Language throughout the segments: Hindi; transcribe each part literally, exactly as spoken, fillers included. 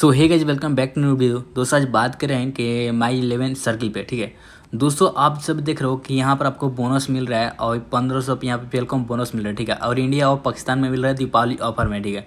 So hey guys, welcome back to new video. दोस्तों आज बात कर रहे हैं कि माई इलेवन सर्किल पे। ठीक है दोस्तों, आप सब देख रहे हो कि यहाँ पर आपको बोनस मिल रहा है और पंद्रह सौ यहाँ पर वेलकम बोनस मिल रहा है। ठीक है, और इंडिया और पाकिस्तान में मिल रहा है दीपावली ऑफर में। ठीक है,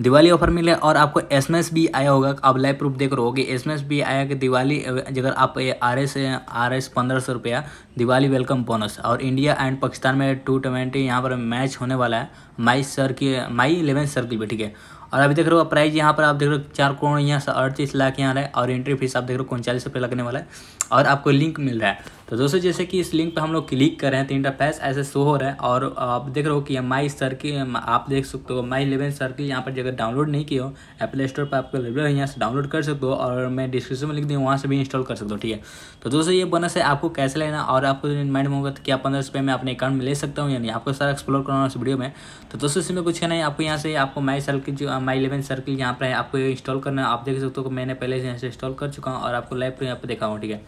दिवाली ऑफर मिले और आपको एस एम एस भी आया होगा। आप लाइव प्रूफ देख रहे हो कि एस एम एस भी आया कि दिवाली अगर आप आर एस आर एस पंद्रह सौ रुपया दिवाली वेलकम बोनस और इंडिया एंड पाकिस्तान में टू ट्वेंटी यहाँ पर मैच होने वाला है माई सर की माई इलेवन सर्किल पे। ठीक है, और अभी देख रहे हो प्राइस यहाँ पर आप देख रहे हो चार करोड़ यहाँ अड़तीस लाख यहाँ है और एंट्री फीस आप देख रहे हो उनचालीस रुपये लगने वाला है और आपको लिंक मिल रहा है। तो दोस्तों जैसे कि इस लिंक पे हम लोग क्लिक कर रहे हैं तो इंटरफेस ऐसे शो हो रहा है और आप देख रहे हो कि माई सर्किल आप देख सकते हो माई इलेवन सर्किल यहाँ पर जगह डाउनलोड नहीं किया हो एप्पल स्टोर पर आपको अवेलेबल है, यहाँ से डाउनलोड कर सकते हो और मैं डिस्क्रिप्शन में लिख दी हूँ वहाँ से भी इंस्टॉल कर सकते हो। ठीक है, तो दोस्तों ये बोनस है, आपको कैसे लेना और आपको माइंड में होगा कि आप पंद्रह रुपये में अपने अकाउंट में ले सकता हूँ या नहीं, आपको सारा एक्सप्लोर करना इस वीडियो में। तो दोस्तों इसमें कुछ नहीं, आपको यहाँ से आपको माई सर्किल जो माई इलेवन सर्किल यहाँ पर है आपको इंस्टॉल करना है। आप देख सकते हो कि मैंने पहले से यहाँ से इंस्टॉल कर चुका हूँ और आपको लाइव पर यहाँ पर देखा हूँ। ठीक है,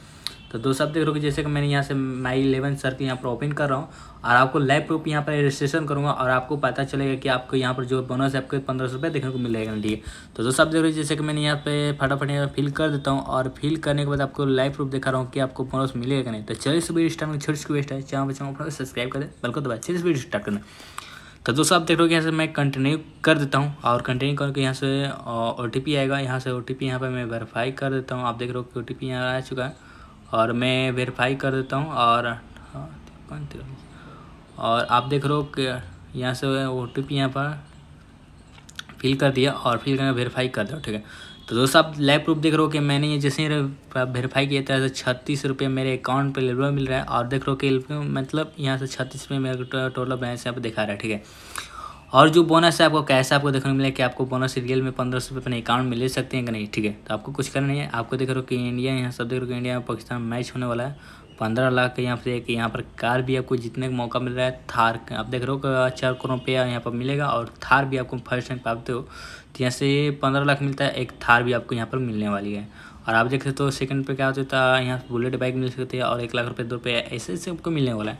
तो दोस्तों आप देख रहे हो कि जैसे कि मैंने यहाँ से माई इलेवन सर्किल यहाँ पर ओपन कर रहा हूँ और आपको लाइव प्रूफ यहाँ पर रजिस्ट्रेशन करूँगा और आपको पता चलेगा कि आपको यहाँ पर जो बोनस है आपको पंद्रह सौ रुपये देखने को मिलेगा। ठीक है, तो दोस्तों आप देख रहे हो जैसे कि मैंने यहाँ पे फटाफट यहाँ फिल कर देता हूँ और फिल करने के बाद आपको लाइव प्रूफ दिखा रहा हूँ कि आपको बोनस मिलेगा नहीं। तो चलिए इस वीडियो स्टार्ट में छोटी सी रिक्वेस्ट है, चाहे बच्चों सब्सक्राइब करें, बल्कि दोबारा चलिए इस वीडियो स्टार्ट करना। तो दोस्तों आप देख रहे हो कि यहाँ से मैं कंटिन्यू कर देता हूँ और कंटिन्यू करके यहाँ से ओ टी पी आएगा, यहाँ से ओ टी पी यहाँ पर मैं वेरीफाई कर देता हूँ। आप देख रहे हो कि ओ टी पी यहाँ आ चुका है और मैं वेरीफाई कर देता हूँ और और आप देख रहे हो कि यहाँ से ओ टी पी यहाँ पर फिल कर दिया और फिल करके वेरीफाई कर दो। ठीक है, तो दोस्तों आप लाइव प्रूफ देख रहे हो कि मैंने ये जैसे ही वेरीफाई किया था छत्तीस रुपये मेरे अकाउंट पर लेवल मिल रहा है और देख रहे हो कि मतलब यहाँ से छत्तीस रुपये मेरा टोटल बैलेंस यहाँ पर दिखा रहा है। ठीक है, और जो बोनस है आपको कैसे आपको देखने को मिला कि आपको बोनस रियल में पंद्रह सौ रुपये अपने अकाउंट में ले सकते हैं कि नहीं। ठीक है, तो आपको कुछ करना नहीं है, आपको देख रहे हो कि इंडिया यहाँ सब देख रहे हो कि इंडिया और पाकिस्तान मैच होने वाला है। पंद्रह लाख के यहाँ से एक यहाँ पर कार भी आपको जीतने का मौका मिल रहा है, थार। आप देख रहे हो कि चार करोड़ रुपया यहाँ पर मिलेगा और थार भी आपको फर्स्ट टाइम पाते हो तो यहाँ से पंद्रह लाख मिलता है, एक थार भी आपको यहाँ पर मिलने वाली है। और आप देख सकते हो सेकंड पे क्या होता है, यहाँ बुलेट बाइक मिल सकती है और एक लाख रुपए दो रुपये ऐसे ऐसे आपको मिलने वाला है।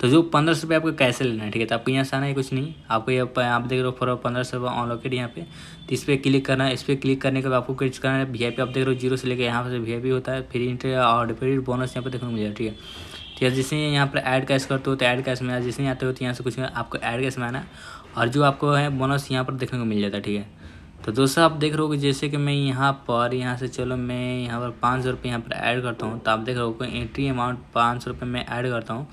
तो जो पंद्रह सौ रुपये आपको कैसे लेना है। ठीक है, तो आपको यहाँ से आना है, कुछ नहीं, आपको ये आप देख रहे हो फॉर पंद्रह सौ रुपये अनलॉकेड यहाँ पे, तो इस पर क्लिक करना है। इस पर क्लिक करने के बाद आपको क्लिक करना है वी आई पी। आप देख रहे हो जीरो से लेकर यहाँ पर वी आई पी होता है, फ्री इंट्री और डिपोजिट बोनस यहाँ पर देखने को मिलेगा। ठीक है, तो जैसे यहाँ पर ऐड कैश करते हो तो ऐड कैश में जैसे ही आते हो तो यहाँ से कुछ आपको ऐड कैश में आना और जो आपको है बोनस यहाँ पर देखने को मिल जाता है। ठीक है, तो दोस्तों आप देख रहे हो कि जैसे कि मैं यहाँ पर यहाँ से चलो मैं यहाँ पर पाँच सौ रुपये यहाँ पर ऐड करता हूँ। तो आप देख रहे हो कि एंट्री अमाउंट पाँच सौ रुपये मैं ऐड करता हूँ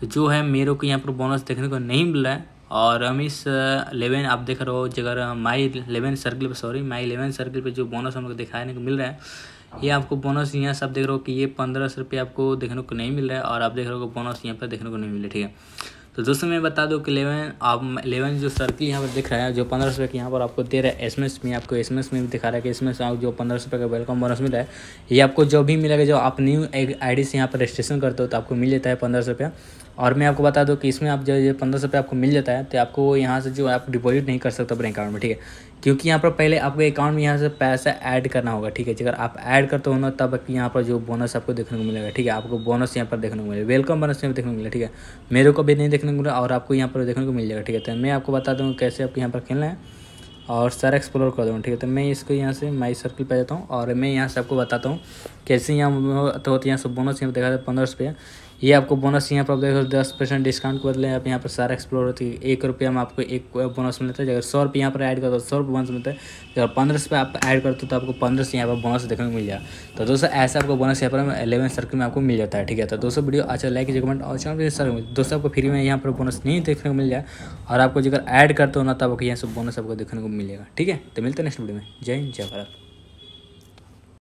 तो जो है मेरे को यहाँ पर बोनस देखने को नहीं मिल रहा है। और हम इस इलेवन आप देख रहे हो जगह माई इलेवन सर्किल पर सॉरी माई इलेवन सर्किल पर जो बोनस हम लोग दिखाने को मिल रहा है ये आपको बोनस यहाँ से आप देख रहे हो कि ये पंद्रह सौ रुपये आपको देखने को नहीं मिल रहा है और आप देख रहे हो कि बोनस यहाँ पर देखने को नहीं मिल रहा। ठीक है, तो दोस्तों मैं बता दूं कि इलेवन आप इलेवन जो सर्किल यहाँ पर दिख रहा है जो पंद्रह सौ रुपये यहाँ पर आपको दे रहा है एस एम एस में, आपको एस एम एस में भी दिखा रहा है कि एस एम एस जो पंद्रह सौ रुपये का वेलकम बोनस मिला है ये आपको जो भी मिलेगा जो आप न्यू एक आई डी से यहाँ पर रजिस्ट्रेशन करते हो तो आपको मिल जाता है पंद्रह सौ रुपया। और मैं आपको बता दूं कि इसमें आप जो पंद्रह सौ रुपये आपको मिल जाता है तो आपको यहाँ से जो आप डिपॉजिट नहीं कर सकते अपने अकाउंट में। ठीक है, क्योंकि यहाँ पर पहले आपके अकाउंट में यहाँ से पैसा ऐड करना होगा। ठीक है, अगर आप ऐड करते हो ना तब यहाँ पर जो बोनस आपको देखने को मिलेगा। ठीक है, आपको बोनस यहाँ पर देखने को मिलेगा, वेलकम बोनस यहाँ पर देखने को मिलेगा। ठीक है, मेरे को भी नहीं देखने को मिला और आपको यहाँ पर देखने को मिल जाएगा। ठीक है, तो मैं आपको बता दूँ कैसे आपको यहाँ पर खेलना है और सारा एक्सप्लोर कर दूँ। ठीक है, तो मैं इसको यहाँ से माई सर्किल पे जाता हूँ और मैं यहाँ से आपको बताता हूँ कैसे यहाँ तो यहाँ से बोनस यहाँ पर देखा था पंद्रह रुपया, ये आपको बोनस यहाँ पर आप देखो दस परसेंट डिस्काउंट को बदले आप यहाँ पर सारा एक्सप्लोर होती है। एक रुपया में आपको एक बोनस मिलता है, अगर सौ रुपये यहाँ पर ऐड करते हो सौ रुपये बोनस मिलता है, अगर पंद्रह रुपये आप ऐड करते हो तो आपको पंद्रह सौ यहाँ पर बोनस देखने को मिल जाए। तो दोस्तों ऐसा आपको बोनस यहाँ पर इलेवन सर्किल में आपको मिल जाता है। ठीक है, तो दोस्तों वीडियो अच्छा लाइक कीजिए, कमेंट और चैनल सर दोस्तों आपको फ्री में यहाँ पर बोनस नहीं देखने को मिल जाए और आपको अगर ऐड करते हो ना तब यहाँ से बोनस आपको देखने को मिलेगा। ठीक है, तो मिलते हैं नेक्स्ट वीडियो में। जय हिंद जय भारत।